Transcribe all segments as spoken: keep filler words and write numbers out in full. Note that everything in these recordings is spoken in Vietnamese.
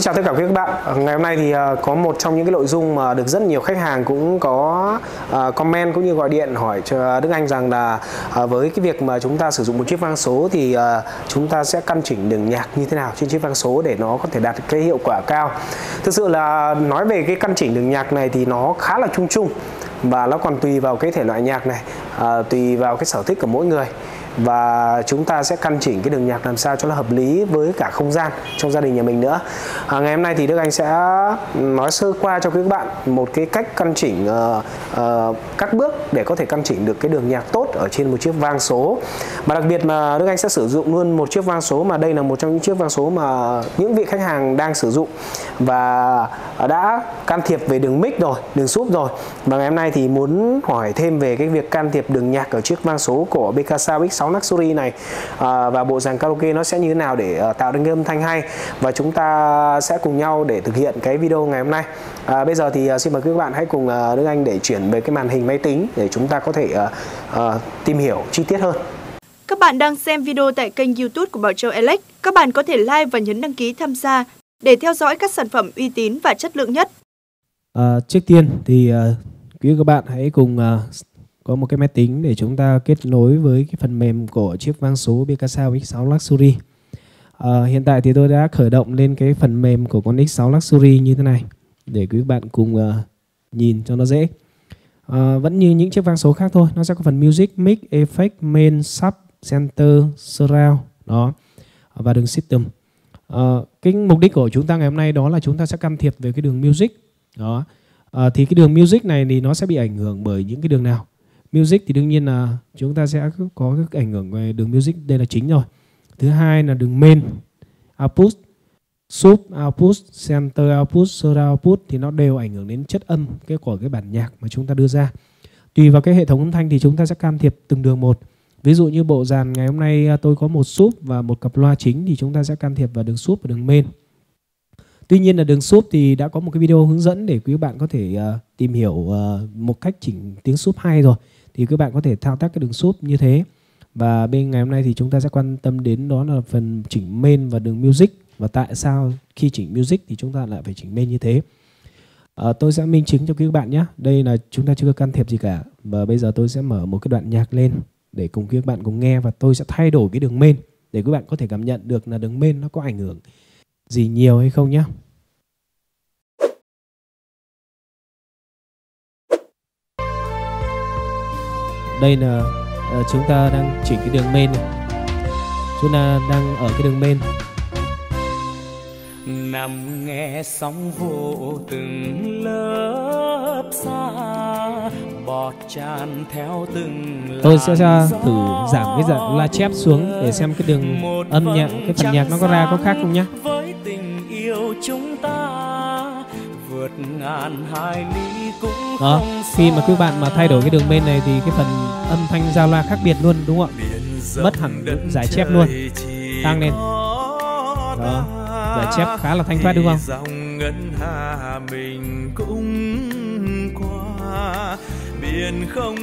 Xin chào tất cả quý các bạn. Ngày hôm nay thì có một trong những cái nội dung mà được rất nhiều khách hàng cũng có comment cũng như gọi điện hỏi cho Đức Anh rằng là với cái việc mà chúng ta sử dụng một chiếc vang số thì chúng ta sẽ căn chỉnh đường nhạc như thế nào trên chiếc vang số để nó có thể đạt được cái hiệu quả cao. Thực sự là nói về cái căn chỉnh đường nhạc này thì nó khá là chung chung và nó còn tùy vào cái thể loại nhạc này, tùy vào cái sở thích của mỗi người. Và chúng ta sẽ căn chỉnh cái đường nhạc làm sao cho nó hợp lý với cả không gian trong gia đình nhà mình nữa. à, Ngày hôm nay thì Đức Anh sẽ nói sơ qua cho quý bạn một cái cách căn chỉnh uh, uh, các bước để có thể căn chỉnh được cái đường nhạc tốt ở trên một chiếc vang số. Và đặc biệt là Đức Anh sẽ sử dụng luôn một chiếc vang số mà đây là một trong những chiếc vang số mà những vị khách hàng đang sử dụng và đã can thiệp về đường mic rồi, đường sub rồi. Và ngày hôm nay thì muốn hỏi thêm về cái việc can thiệp đường nhạc ở chiếc vang số của bê ca X sáu Luxury này à, và bộ dàn karaoke nó sẽ như thế nào để uh, tạo nên cái âm thanh hay. Và chúng ta sẽ cùng nhau để thực hiện cái video ngày hôm nay. à, Bây giờ thì uh, xin mời các bạn hãy cùng uh, Đức Anh để chuyển về cái màn hình máy tính để chúng ta có thể uh, uh, tìm hiểu chi tiết hơn. Các bạn đang xem video tại kênh YouTube của Bảo Châu Elec. Các bạn có thể like và nhấn đăng ký tham gia để theo dõi các sản phẩm uy tín và chất lượng nhất. à, Trước tiên thì uh, quý các bạn hãy cùng uh, có một cái máy tính để chúng ta kết nối với cái phần mềm của chiếc vang số bê ca X sáu Luxury. à, Hiện tại thì tôi đã khởi động lên cái phần mềm của con X sáu Luxury như thế này để quý bạn cùng uh, nhìn cho nó dễ. à, Vẫn như những chiếc vang số khác thôi, nó sẽ có phần Music, Mic, Effect, Main, Sub, Center, Surround đó và đường System. à, Cái mục đích của chúng ta ngày hôm nay đó là chúng ta sẽ can thiệp về cái đường Music đó. à, Thì cái đường Music này thì nó sẽ bị ảnh hưởng bởi những cái đường nào? Music thì đương nhiên là chúng ta sẽ có cái ảnh hưởng về đường Music, đây là chính rồi. Thứ hai là đường Main, Output, Sub Output, Center Output, Surround Output thì nó đều ảnh hưởng đến chất âm cái của cái bản nhạc mà chúng ta đưa ra. Tùy vào cái hệ thống âm thanh thì chúng ta sẽ can thiệp từng đường một. Ví dụ như bộ dàn ngày hôm nay tôi có một Sub và một cặp loa chính thì chúng ta sẽ can thiệp vào đường Sub và đường Main. Tuy nhiên là đường sub thì đã có một cái video hướng dẫn để quý bạn có thể uh, tìm hiểu uh, một cách chỉnh tiếng sub hay rồi. Thì các bạn có thể thao tác cái đường sub như thế. Và bên ngày hôm nay thì chúng ta sẽ quan tâm đến đó là phần chỉnh main và đường music. Và tại sao khi chỉnh music thì chúng ta lại phải chỉnh main như thế. uh, Tôi sẽ minh chứng cho quý bạn nhé. Đây là chúng ta chưa có can thiệp gì cả. Và bây giờ tôi sẽ mở một cái đoạn nhạc lên để cùng các bạn cùng nghe. Và tôi sẽ thay đổi cái đường main để các bạn có thể cảm nhận được là đường main nó có ảnh hưởng gì nhiều hay không nhé. Đây là uh, chúng ta đang chỉnh cái đường main này. Chúng ta đang ở cái đường main. Nằm nghe sóng vô từng lớp xa, bọt tràn theo từng. Tôi sẽ thử giảm cái dạng la chép xuống để xem cái đường âm nhạc, cái phần nhạc nó có ra có khác không nhé. Với tình yêu chúng ta vượt ngàn hải lý cũng đó. Khi mà các bạn mà thay đổi cái đường bên này thì cái phần âm thanh giao loa khác biệt luôn, đúng không ạ? Mất hẳn giải chép luôn, tăng lên đó. Giải chép khá là thanh thoát đúng không? Dòng ngân hà mình cũng qua biển không.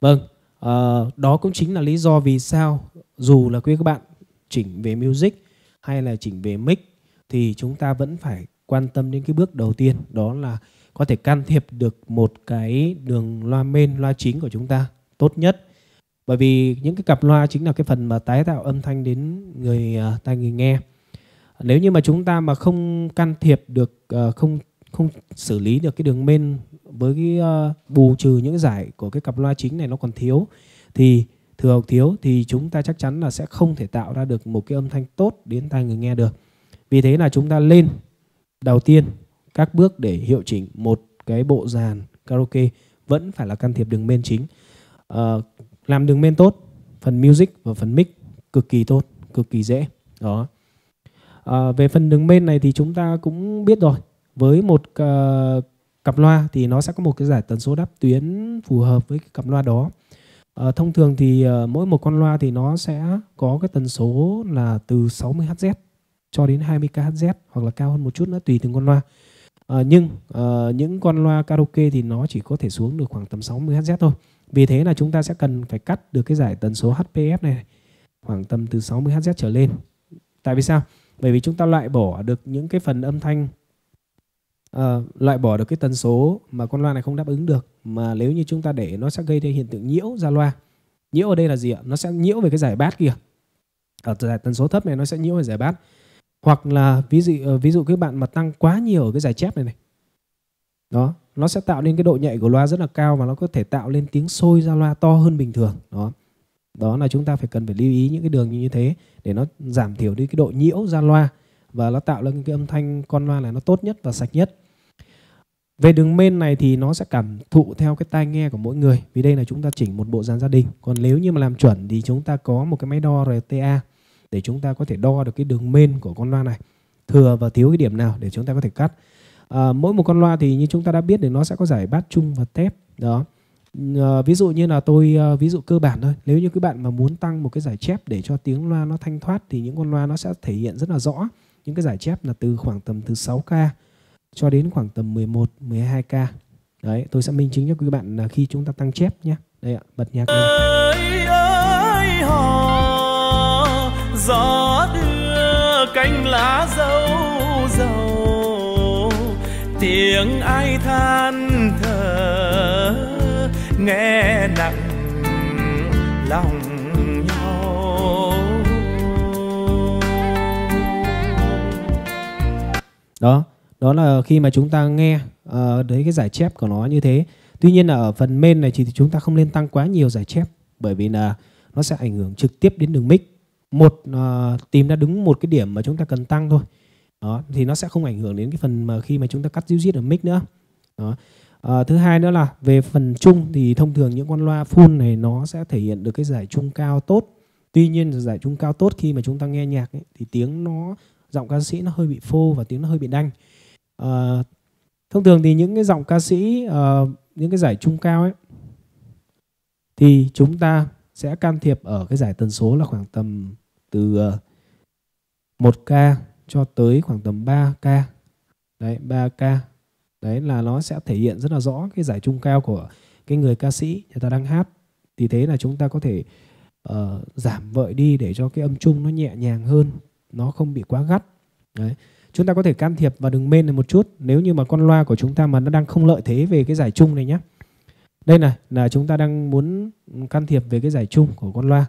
Vâng, à, đó cũng chính là lý do vì sao dù là quý các bạn chỉnh về music hay là chỉnh về mic thì chúng ta vẫn phải quan tâm đến cái bước đầu tiên, đó là có thể can thiệp được một cái đường loa main, loa chính của chúng ta tốt nhất. Bởi vì những cái cặp loa chính là cái phần mà tái tạo âm thanh đến người uh, tai người nghe. Nếu như mà chúng ta mà không can thiệp được, uh, không không xử lý được cái đường main với cái uh, bù trừ những giải của cái cặp loa chính này nó còn thiếu thì thừa hoặc thiếu thì chúng ta chắc chắn là sẽ không thể tạo ra được một cái âm thanh tốt đến tai người nghe được. Vì thế là chúng ta lên đầu tiên các bước để hiệu chỉnh một cái bộ dàn karaoke vẫn phải là can thiệp đường main chính. à, Làm đường main tốt, phần music và phần mic cực kỳ tốt, cực kỳ dễ đó. à, Về phần đường main này thì chúng ta cũng biết rồi. Với một uh, cặp loa thì nó sẽ có một cái giải tần số đáp tuyến phù hợp với cái cặp loa đó. À, thông thường thì uh, mỗi một con loa thì nó sẽ có cái tần số là từ sáu mươi héc cho đến hai mươi ki-lô-héc hoặc là cao hơn một chút nữa tùy từng con loa. À, nhưng uh, những con loa karaoke thì nó chỉ có thể xuống được khoảng tầm sáu mươi héc thôi. Vì thế là chúng ta sẽ cần phải cắt được cái giải tần số hát pê ép này khoảng tầm từ sáu mươi héc trở lên. Tại vì sao? Bởi vì chúng ta loại bỏ được những cái phần âm thanh, uh, loại bỏ được cái tần số mà con loa này không đáp ứng được. Mà nếu như chúng ta để nó sẽ gây ra hiện tượng nhiễu ra loa. Nhiễu ở đây là gì ạ? Nó sẽ nhiễu về cái giải bát kìa. Ở giải tần số thấp này nó sẽ nhiễu về giải bát. Hoặc là ví dụ ví dụ các bạn mà tăng quá nhiều ở cái giải chép này này. Đó, nó sẽ tạo nên cái độ nhạy của loa rất là cao và nó có thể tạo lên tiếng sôi ra loa to hơn bình thường. Đó. Đó là chúng ta phải cần phải lưu ý những cái đường như thế để nó giảm thiểu đi cái độ nhiễu ra loa và nó tạo lên cái âm thanh con loa này nó tốt nhất và sạch nhất. Về đường main này thì nó sẽ cảm thụ theo cái tai nghe của mỗi người. Vì đây là chúng ta chỉnh một bộ dàn gia đình. Còn nếu như mà làm chuẩn thì chúng ta có một cái máy đo R T A để chúng ta có thể đo được cái đường main của con loa này. Thừa và thiếu cái điểm nào để chúng ta có thể cắt. À, mỗi một con loa thì như chúng ta đã biết thì nó sẽ có giải bát chung và thép. Đó. À, ví dụ như là tôi à, ví dụ cơ bản thôi. Nếu như các bạn mà muốn tăng một cái giải chép để cho tiếng loa nó thanh thoát thì những con loa nó sẽ thể hiện rất là rõ. Những cái giải chép là từ khoảng tầm từ sáu k cho đến khoảng tầm mười một, mười hai k. Đấy, tôi sẽ minh chứng cho các bạn là khi chúng ta tăng chép nhé. Đây ạ, bật nhạc này. Ơi, ơi, hò, gió đưa cánh lá dâu dầu, tiếng ai than thở, nghe nặng lòng nhau. Đó. Đó là khi mà chúng ta nghe uh, đấy cái giải chép của nó như thế. Tuy nhiên là ở phần main này thì chúng ta không nên tăng quá nhiều giải chép bởi vì là nó sẽ ảnh hưởng trực tiếp đến đường mic. Một uh, tìm ra đúng một cái điểm mà chúng ta cần tăng thôi. Đó, thì nó sẽ không ảnh hưởng đến cái phần mà khi mà chúng ta cắt díu dít ở mic nữa. Đó. Uh, thứ hai nữa là về phần trung thì thông thường những con loa full này nó sẽ thể hiện được cái giải trung cao tốt. Tuy nhiên giải trung cao tốt khi mà chúng ta nghe nhạc ấy, thì tiếng nó giọng ca sĩ nó hơi bị phô và tiếng nó hơi bị đanh. À, thông thường thì những cái giọng ca sĩ uh, những cái giải trung cao ấy thì chúng ta sẽ can thiệp ở cái giải tần số là khoảng tầm từ uh, một k cho tới khoảng tầm ba k. Đấy, ba k. Đấy là nó sẽ thể hiện rất là rõ cái giải trung cao của cái người ca sĩ người ta đang hát. Thì thế là chúng ta có thể uh, giảm vợi đi để cho cái âm trung nó nhẹ nhàng hơn, nó không bị quá gắt. Đấy. Chúng ta có thể can thiệp vào đường main này một chút. Nếu như mà con loa của chúng ta mà nó đang không lợi thế về cái giải chung này nhé. Đây này là chúng ta đang muốn can thiệp về cái giải chung của con loa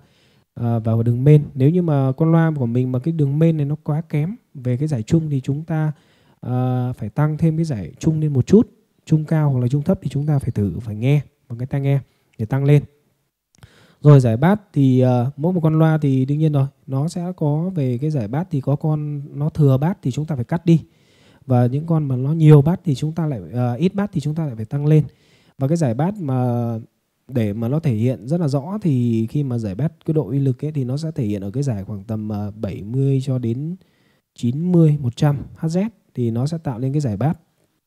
à, vào đường main. Nếu như mà con loa của mình mà cái đường main này nó quá kém về cái giải chung thì chúng ta à, phải tăng thêm cái giải chung lên một chút. Chung cao hoặc là chung thấp thì chúng ta phải thử phải nghe bằng cái tai nghe để tăng lên. Rồi giải bát thì uh, mỗi một con loa thì đương nhiên rồi, nó sẽ có về cái giải bát thì có con nó thừa bát thì chúng ta phải cắt đi. Và những con mà nó nhiều bát thì chúng ta lại, uh, ít bát thì chúng ta lại phải tăng lên. Và cái giải bát mà để mà nó thể hiện rất là rõ thì khi mà giải bát cái độ uy lực ấy thì nó sẽ thể hiện ở cái giải khoảng tầm uh, bảy mươi cho đến chín mươi, một trăm héc thì nó sẽ tạo nên cái giải bát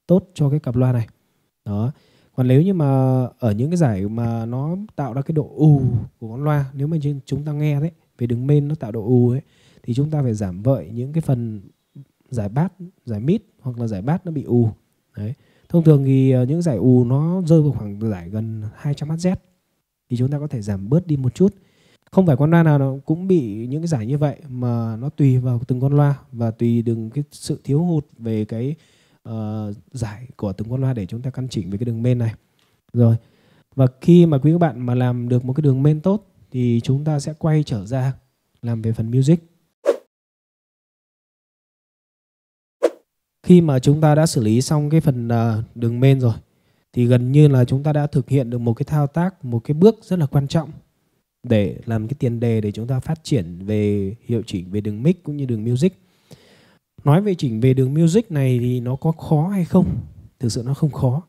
tốt cho cái cặp loa này. Đó. Còn nếu như mà ở những cái giải mà nó tạo ra cái độ ù của con loa, nếu mà chúng ta nghe đấy, về đường main nó tạo độ ù ấy, thì chúng ta phải giảm vợi những cái phần giải bass, giải mid hoặc là giải bass nó bị ù. Đấy. Thông thường thì những giải ù nó rơi vào khoảng giải gần hai trăm héc thì chúng ta có thể giảm bớt đi một chút. Không phải con loa nào nó cũng bị những cái giải như vậy mà nó tùy vào từng con loa và tùy từng cái sự thiếu hụt về cái Uh, giải của từng con loa để chúng ta căn chỉnh về cái đường main này. Rồi. Và khi mà quý các bạn mà làm được một cái đường main tốt thì chúng ta sẽ quay trở ra làm về phần music. Khi mà chúng ta đã xử lý xong cái phần uh, đường main rồi thì gần như là chúng ta đã thực hiện được một cái thao tác, một cái bước rất là quan trọng để làm cái tiền đề để chúng ta phát triển về hiệu chỉnh về đường mic cũng như đường music. Nói về chỉnh về đường music này thì nó có khó hay không? Thực sự nó không khó.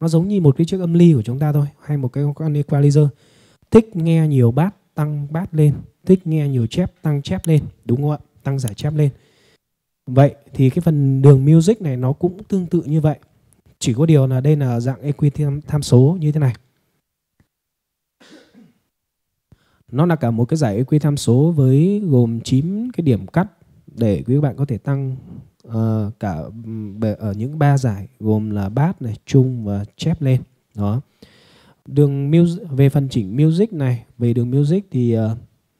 Nó giống như một cái chiếc âm ly của chúng ta thôi, hay một cái con equalizer. Thích nghe nhiều bass tăng bass lên, thích nghe nhiều chép tăng chép lên, đúng không ạ? Tăng giải chép lên. Vậy thì cái phần đường music này nó cũng tương tự như vậy. Chỉ có điều là đây là dạng equity tham số như thế này. Nó là cả một cái giải equity tham số với gồm chín cái điểm cắt để quý bạn có thể tăng uh, cả ở những ba giải gồm là bass này, trung và chép lên. Đó. Đường music, về phần chỉnh music này, về đường music thì uh,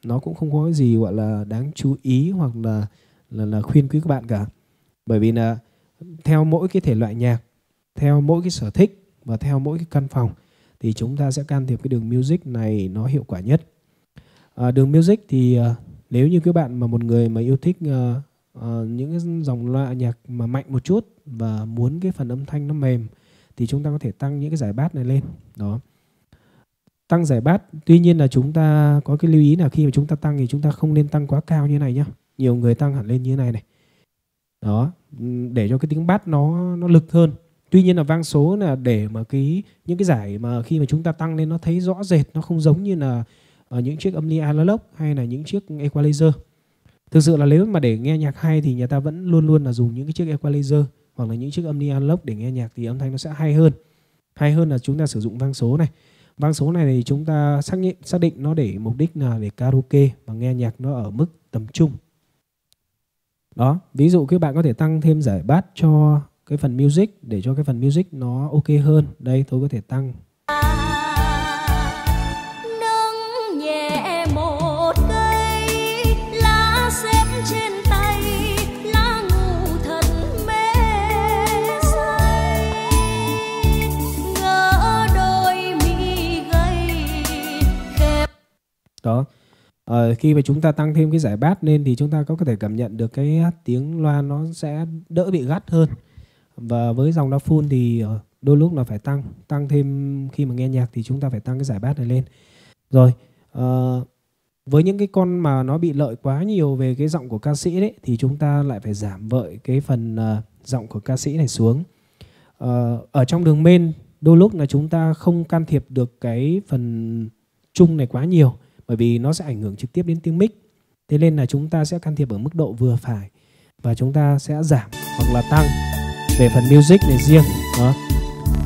nó cũng không có cái gì gọi là đáng chú ý hoặc là là, là khuyên quý các bạn cả. Bởi vì là theo mỗi cái thể loại nhạc, theo mỗi cái sở thích và theo mỗi cái căn phòng thì chúng ta sẽ can thiệp cái đường music này nó hiệu quả nhất. À, đường music thì à, nếu như các bạn mà một người mà yêu thích à, à, những cái dòng loại nhạc mà mạnh một chút và muốn cái phần âm thanh nó mềm thì chúng ta có thể tăng những cái giải bass này lên. Đó. Tăng giải bass, tuy nhiên là chúng ta có cái lưu ý là khi mà chúng ta tăng thì chúng ta không nên tăng quá cao như thế này nhá. Nhiều người tăng hẳn lên như thế này này. Đó, để cho cái tiếng bass nó nó lực hơn. Tuy nhiên là vang số là để mà cái những cái giải mà khi mà chúng ta tăng lên nó thấy rõ rệt, nó không giống như là ở những chiếc âm ly analog hay là những chiếc equalizer. Thực sự là nếu mà để nghe nhạc hay thì nhà ta vẫn luôn luôn là dùng những cái chiếc equalizer hoặc là những chiếc âm ly analog để nghe nhạc thì âm thanh nó sẽ hay hơn. Hay hơn là chúng ta sử dụng vang số này. Vang số này thì chúng ta xác định, xác định nó để mục đích là để karaoke và nghe nhạc nó ở mức tầm trung. Đó, ví dụ các bạn có thể tăng thêm giải bass cho cái phần music để cho cái phần music nó ok hơn. Đây, tôi có thể tăng. Nâng nhẹ một cây lá xếp trên tay, lá ngủ thật mê say. Ngỡ đôi mi gầy khép. Đó. Ờ, khi mà chúng ta tăng thêm cái giải bass lên thì chúng ta có thể cảm nhận được cái tiếng loa nó sẽ đỡ bị gắt hơn. Và với dòng loa full thì đôi lúc là phải tăng tăng thêm khi mà nghe nhạc thì chúng ta phải tăng cái giải bass này lên. Rồi ờ, với những cái con mà nó bị lợi quá nhiều về cái giọng của ca sĩ đấy thì chúng ta lại phải giảm vợi cái phần uh, giọng của ca sĩ này xuống. Ờ, ở trong đường main đôi lúc là chúng ta không can thiệp được cái phần trung này quá nhiều, bởi vì nó sẽ ảnh hưởng trực tiếp đến tiếng mic. Thế nên là chúng ta sẽ can thiệp ở mức độ vừa phải và chúng ta sẽ giảm hoặc là tăng về phần music này riêng. Đó.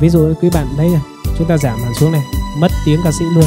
Ví dụ quý bạn thấy này, chúng ta giảm hẳn xuống này, mất tiếng ca sĩ luôn.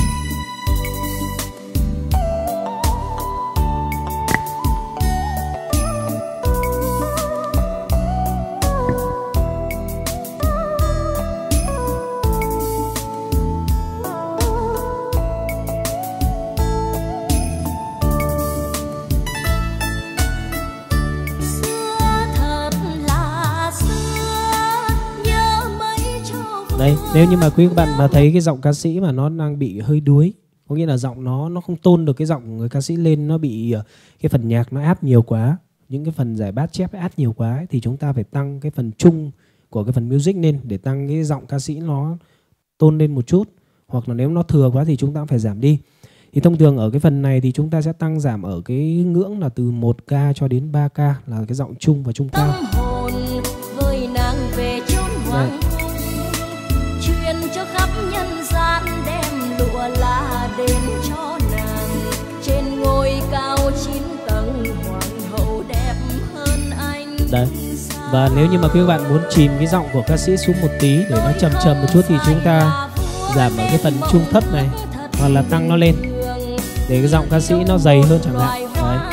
Đấy, nếu như mà quý các bạn mà thấy cái giọng ca sĩ mà nó đang bị hơi đuối, có nghĩa là giọng nó nó không tôn được cái giọng của người ca sĩ lên, nó bị cái phần nhạc nó áp nhiều quá, những cái phần giải bass chép áp nhiều quá ấy, thì chúng ta phải tăng cái phần chung của cái phần music lên để tăng cái giọng ca sĩ nó tôn lên một chút, hoặc là nếu nó thừa quá thì chúng ta cũng phải giảm đi. Thì thông thường ở cái phần này thì chúng ta sẽ tăng giảm ở cái ngưỡng là từ một ca cho đến ba ca là cái giọng chung và trung cao. Đây. Đấy. Và nếu như mà các bạn muốn chìm cái giọng của ca sĩ xuống một tí để nó trầm trầm một chút thì chúng ta giảm ở cái phần trung thấp này hoặc là tăng nó lên để cái giọng ca sĩ nó dày hơn chẳng hạn. Đấy.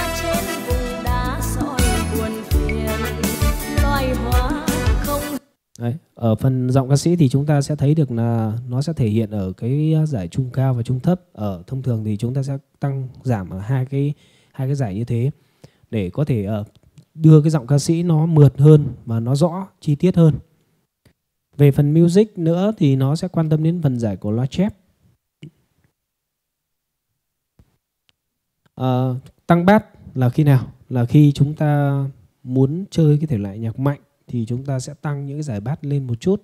Đấy. Ở phần giọng ca sĩ thì chúng ta sẽ thấy được là nó sẽ thể hiện ở cái giải trung cao và trung thấp. Ở thông thường thì chúng ta sẽ tăng giảm ở hai cái hai cái giải như thế để có thể ở đưa cái giọng ca sĩ nó mượt hơn và nó rõ, chi tiết hơn. Về phần music nữa thì nó sẽ quan tâm đến phần giải của loa chép. À, tăng bass là khi nào? Là khi chúng ta muốn chơi cái thể loại nhạc mạnh thì chúng ta sẽ tăng những cái giải bass lên một chút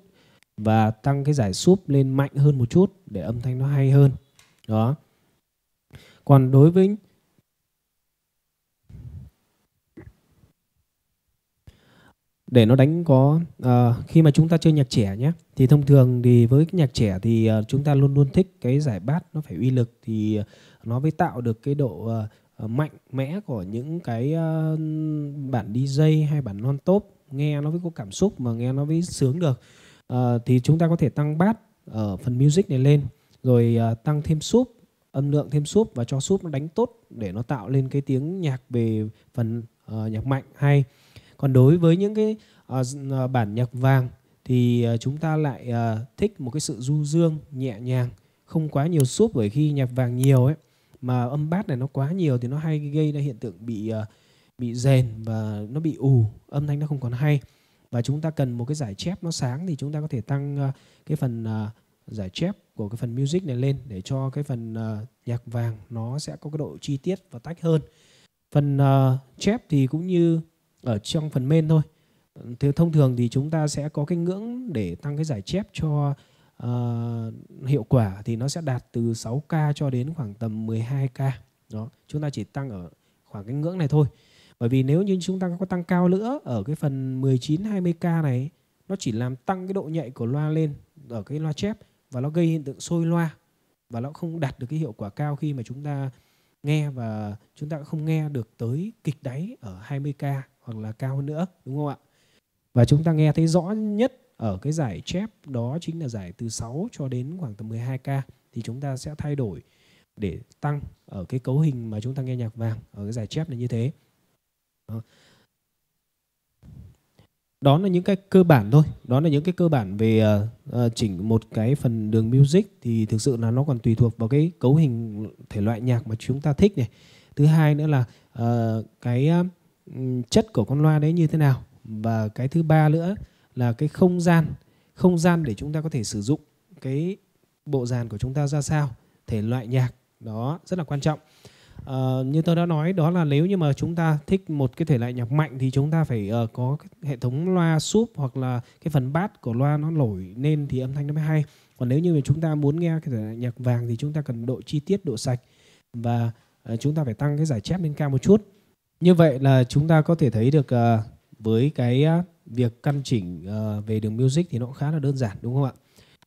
và tăng cái giải sub lên mạnh hơn một chút để âm thanh nó hay hơn. Đó. Còn đối với để nó đánh có à, khi mà chúng ta chơi nhạc trẻ nhé thì thông thường thì với nhạc trẻ thì uh, chúng ta luôn luôn thích cái giải bass nó phải uy lực thì uh, nó mới tạo được cái độ uh, mạnh mẽ của những cái uh, bản đi jây hay bản non top, nghe nó mới có cảm xúc mà nghe nó mới sướng được. Uh, thì chúng ta có thể tăng bass ở phần music này lên rồi uh, tăng thêm sub, âm lượng thêm sub và cho sub nó đánh tốt để nó tạo lên cái tiếng nhạc về phần uh, nhạc mạnh hay. Còn đối với những cái uh, bản nhạc vàng thì uh, chúng ta lại uh, thích một cái sự du dương nhẹ nhàng, không quá nhiều sub, bởi khi nhạc vàng nhiều ấy mà âm bass này nó quá nhiều thì nó hay gây ra hiện tượng bị uh, bị rền và nó bị ù, âm thanh nó không còn hay. Và chúng ta cần một cái giải chép nó sáng thì chúng ta có thể tăng cái phần giải chép của cái phần music này lên để cho cái phần nhạc vàng nó sẽ có cái độ chi tiết và tách hơn. Phần chép thì cũng như ở trong phần main thôi. Thì thông thường thì chúng ta sẽ có cái ngưỡng để tăng cái giải chép cho uh, hiệu quả thì nó sẽ đạt từ sáu k cho đến khoảng tầm mười hai k. Đó, chúng ta chỉ tăng ở khoảng cái ngưỡng này thôi. Bởi vì nếu như chúng ta có tăng cao nữa ở cái phần mười chín hai mươi k này, nó chỉ làm tăng cái độ nhạy của loa lên ở cái loa chép và nó gây hiện tượng sôi loa và nó không đạt được cái hiệu quả cao khi mà chúng ta nghe, và chúng ta không nghe được tới kịch đáy ở hai mươi k hoặc là cao hơn nữa, đúng không ạ? Và chúng ta nghe thấy rõ nhất ở cái giải chép đó chính là giải từ sáu cho đến khoảng tầm mười hai k, thì chúng ta sẽ thay đổi để tăng ở cái cấu hình mà chúng ta nghe nhạc vàng ở cái giải chép này như thế. Đó là những cái cơ bản thôi. Đó là những cái cơ bản về uh, chỉnh một cái phần đường music, thì thực sự là nó còn tùy thuộc vào cái cấu hình thể loại nhạc mà chúng ta thích này. Thứ hai nữa là uh, cái uh, chất của con loa đấy như thế nào. Và cái thứ ba nữa là cái không gian, không gian để chúng ta có thể sử dụng cái bộ dàn của chúng ta ra sao, thể loại nhạc, đó rất là quan trọng. À, như tôi đã nói, đó là nếu như mà chúng ta thích một cái thể loại nhạc mạnh thì chúng ta phải uh, có cái hệ thống loa sub hoặc là cái phần bass của loa nó nổi lên thì âm thanh nó mới hay. Còn nếu như mà chúng ta muốn nghe cái thể loại nhạc vàng thì chúng ta cần độ chi tiết, độ sạch, và uh, chúng ta phải tăng cái giải chép lên cao một chút. Như vậy là chúng ta có thể thấy được uh, với cái uh, việc căn chỉnh uh, về đường music thì nó cũng khá là đơn giản, đúng không ạ?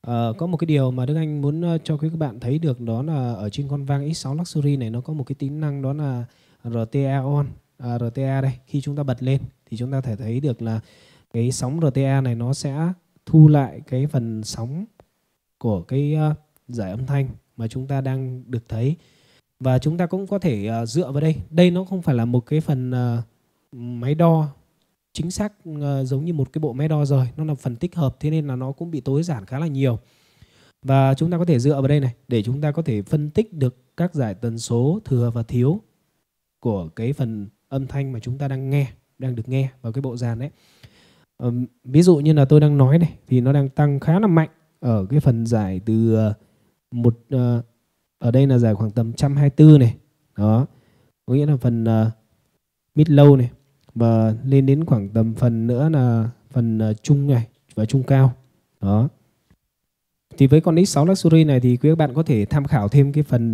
Uh, có một cái điều mà Đức Anh muốn uh, cho quý các bạn thấy được, đó là ở trên con Vang ích sáu Luxury này nó có một cái tính năng, đó là rờ tê a on. À, rờ tê a đây, khi chúng ta bật lên thì chúng ta thể thấy được là cái sóng rờ tê a này nó sẽ thu lại cái phần sóng của cái uh, giải âm thanh mà chúng ta đang được thấy. Và chúng ta cũng có thể uh, dựa vào đây. Đây nó không phải là một cái phần uh, máy đo chính xác uh, giống như một cái bộ máy đo rồi, nó là phần tích hợp, thế nên là nó cũng bị tối giản khá là nhiều. Và chúng ta có thể dựa vào đây này để chúng ta có thể phân tích được các giải tần số thừa và thiếu của cái phần âm thanh mà chúng ta đang nghe, đang được nghe vào cái bộ dàn đấy. Uh, ví dụ như là tôi đang nói này thì nó đang tăng khá là mạnh ở cái phần giải từ uh, một uh, ở đây là giải khoảng tầm một trăm hai mươi tư này, đó có nghĩa là phần uh, mid low này, và lên đến khoảng tầm phần nữa là phần trung này và trung cao. Đó. Thì với con ích sáu Luxury này thì quý các bạn có thể tham khảo thêm cái phần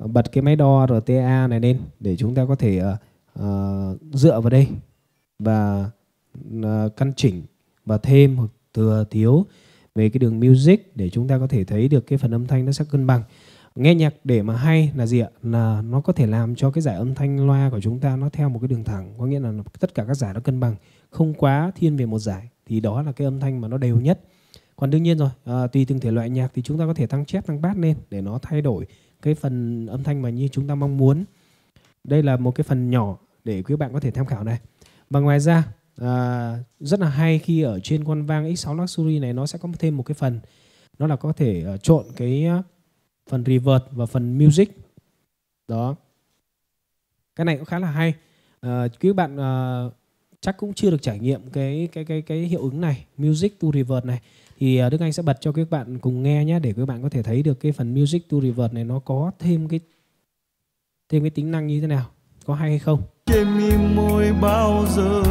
uh, bật cái máy đo rờ tê a này lên để chúng ta có thể uh, uh, dựa vào đây và uh, căn chỉnh và thêm hoặc thừa thiếu về cái đường music để chúng ta có thể thấy được cái phần âm thanh nó sẽ cân bằng. Nghe nhạc để mà hay là gì ạ? Là nó có thể làm cho cái giải âm thanh loa của chúng ta nó theo một cái đường thẳng, có nghĩa là tất cả các giải nó cân bằng, không quá thiên về một giải, thì đó là cái âm thanh mà nó đều nhất. Còn đương nhiên rồi, à, tùy từng thể loại nhạc thì chúng ta có thể tăng chép, tăng bass lên để nó thay đổi cái phần âm thanh mà như chúng ta mong muốn. Đây là một cái phần nhỏ để quý bạn có thể tham khảo này. Và ngoài ra à, rất là hay khi ở trên con Vang ích sáu Luxury này nó sẽ có thêm một cái phần, đó là có thể uh, trộn cái uh, phần reverb và phần music. Đó, cái này cũng khá là hay. À, các bạn à, chắc cũng chưa được trải nghiệm cái cái cái cái hiệu ứng này, music to reverb này, thì à, Đức Anh sẽ bật cho các bạn cùng nghe nhé, để các bạn có thể thấy được cái phần music to reverb này nó có thêm cái thêm cái tính năng như thế nào, có hay hay không. Trên mỉm môi bao giờ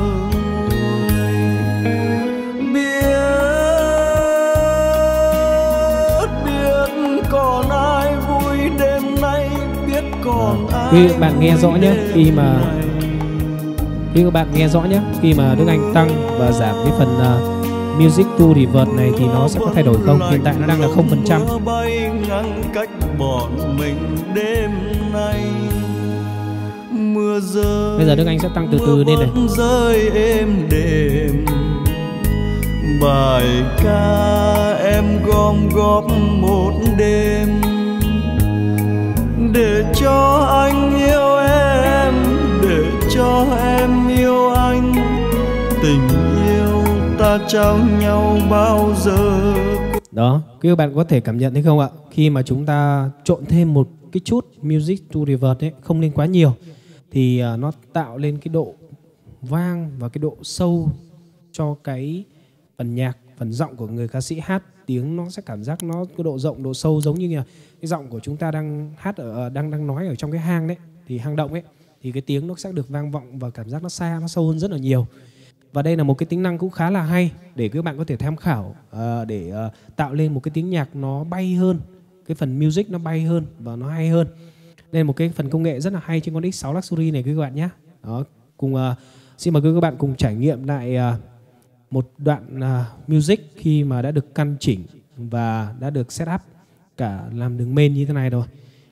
khi các bạn nghe rõ nhé, khi mà khi các bạn nghe rõ nhé, khi mà Đức Anh tăng và giảm cái phần uh, music to reverb này thì nó sẽ có thay đổi không? Hiện tại nó đang là không phần trăm. Bây giờ Đức Anh sẽ tăng từ từ lên này. Bài ca em gom góp một đêm để cho anh yêu em, để cho em yêu anh, tình yêu ta trao nhau bao giờ. Đó, các bạn có thể cảm nhận thấy không ạ? Khi mà chúng ta trộn thêm một cái chút music to reverb ấy, không nên quá nhiều. thì nó tạo lên cái độ vang và cái độ sâu cho cái phần nhạc, phần giọng của người ca sĩ hát. Tiếng nó sẽ cảm giác nó có độ rộng, độ sâu, giống như là cái giọng của chúng ta đang hát ở đang đang nói ở trong cái hang đấy, thì hang động ấy, thì cái tiếng nó sẽ được vang vọng và cảm giác nó xa, nó sâu hơn rất là nhiều. Và đây là một cái tính năng cũng khá là hay để các bạn có thể tham khảo uh, để uh, tạo lên một cái tiếng nhạc nó bay hơn, cái phần music nó bay hơn và nó hay hơn. Đây là một cái phần công nghệ rất là hay trên con ích sáu Luxury này các bạn nhé. Đó, cùng uh, xin mời các bạn cùng trải nghiệm lại uh, một đoạn uh, music khi mà đã được căn chỉnh và đã được set up cả làm đường main như thế này rồi.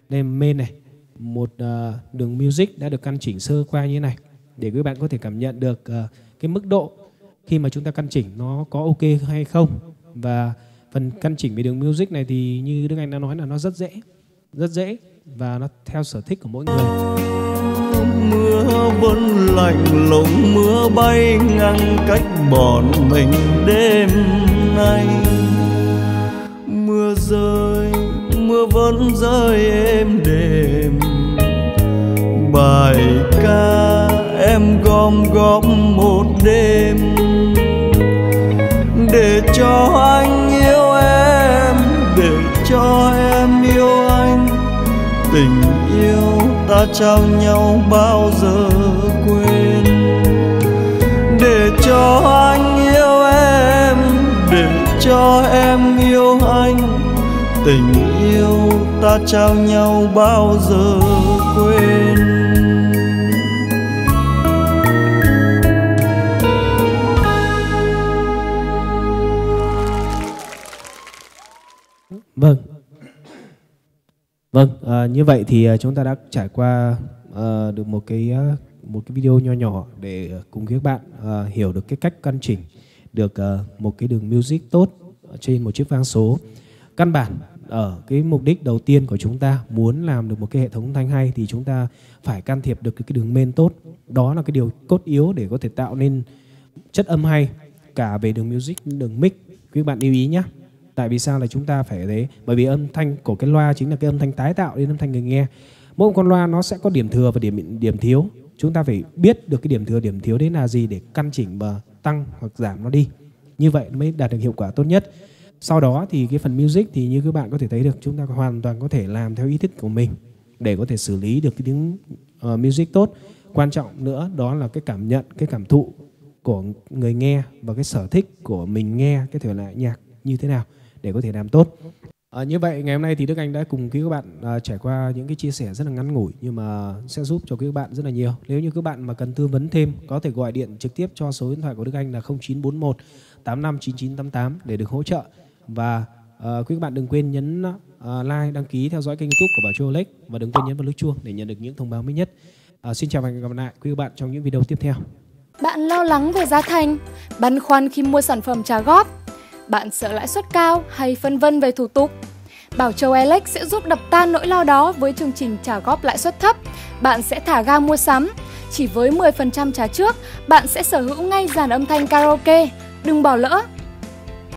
Đây main này, một uh, đường music đã được căn chỉnh sơ qua như thế này để các bạn có thể cảm nhận được uh, cái mức độ khi mà chúng ta căn chỉnh nó có ok hay không. Và phần căn chỉnh về đường music này thì như Đức Anh đã nói là nó rất dễ, rất dễ và nó theo sở thích của mỗi người. Mưa vẫn lạnh lùng, mưa bay ngang cách bọn mình đêm nay. Mưa rơi, mưa vẫn rơi êm đềm. Bài ca em gom góp một đêm để cho anh yêu em, để cho em yêu anh. Tình yêu ta trao nhau bao giờ quên, để cho anh yêu em, để cho em yêu anh. Tình yêu ta trao nhau bao giờ quên. Vâng, vâng à, như vậy thì chúng ta đã trải qua à, được một cái một cái video nho nhỏ để cùng các bạn à, hiểu được cái cách căn chỉnh được à, một cái đường music tốt trên một chiếc vang số. Căn bản ở cái mục đích đầu tiên của chúng ta muốn làm được một cái hệ thống thanh hay thì chúng ta phải can thiệp được cái đường main tốt. Đó là cái điều cốt yếu để có thể tạo nên chất âm hay cả về đường music, đường mic. Các bạn lưu ý nhé. Tại vì sao là chúng ta phải thế? Bởi vì âm thanh của cái loa chính là cái âm thanh tái tạo đến âm thanh người nghe. Mỗi một con loa nó sẽ có điểm thừa và điểm điểm thiếu. Chúng ta phải biết được cái điểm thừa, điểm thiếu đấy là gì để căn chỉnh và tăng hoặc giảm nó đi. Như vậy mới đạt được hiệu quả tốt nhất. Sau đó thì cái phần music thì như các bạn có thể thấy được, chúng ta hoàn toàn có thể làm theo ý thích của mình để có thể xử lý được cái tiếng uh, music tốt. Quan trọng nữa đó là cái cảm nhận, cái cảm thụ của người nghe và cái sở thích của mình nghe cái thể loại nhạc như thế nào để có thể làm tốt. À, như vậy ngày hôm nay thì Đức Anh đã cùng các bạn à, trải qua những cái chia sẻ rất là ngắn ngủi nhưng mà sẽ giúp cho các bạn rất là nhiều. Nếu như các bạn mà cần tư vấn thêm có thể gọi điện trực tiếp cho số điện thoại của Đức Anh là không chín bốn một tám năm chín chín tám tám để được hỗ trợ. Và à, quý các bạn đừng quên nhấn à, like, đăng ký, theo dõi kênh YouTube của Bảo Châu Elec và đừng quên nhấn vào nút chuông để nhận được những thông báo mới nhất. À, xin chào và hẹn gặp lại quý các bạn trong những video tiếp theo. Bạn lo lắng về giá thành, băn khoăn khi mua sản phẩm trả góp, bạn sợ lãi suất cao hay phân vân về thủ tục? Bảo Châu Elec sẽ giúp đập tan nỗi lo đó với chương trình trả góp lãi suất thấp. Bạn sẽ thả ga mua sắm. Chỉ với mười phần trăm trả trước, bạn sẽ sở hữu ngay dàn âm thanh karaoke. Đừng bỏ lỡ!